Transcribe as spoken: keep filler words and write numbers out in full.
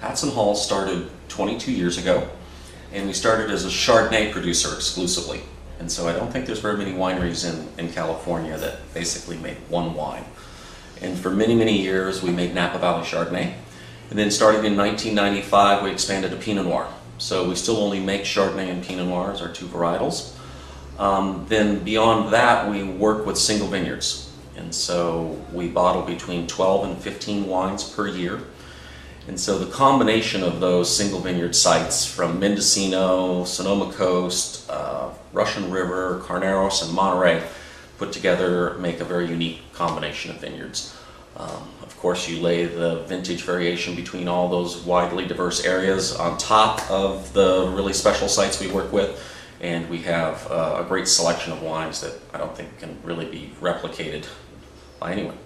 Patz and Hall started twenty-two years ago, and we started as a Chardonnay producer exclusively. And so I don't think there's very many wineries in, in California that basically make one wine. And for many, many years, we made Napa Valley Chardonnay. And then starting in nineteen ninety-five, we expanded to Pinot Noir. So we still only make Chardonnay and Pinot Noir as our two varietals. Um, then beyond that, we work with single vineyards. And so we bottle between twelve and fifteen wines per year. And so the combination of those single vineyard sites from Mendocino, Sonoma Coast, uh, Russian River, Carneros, and Monterey put together make a very unique combination of vineyards. Um, of course, you lay the vintage variation between all those widely diverse areas on top of the really special sites we work with, and we have uh, a great selection of wines that I don't think can really be replicated by anyone.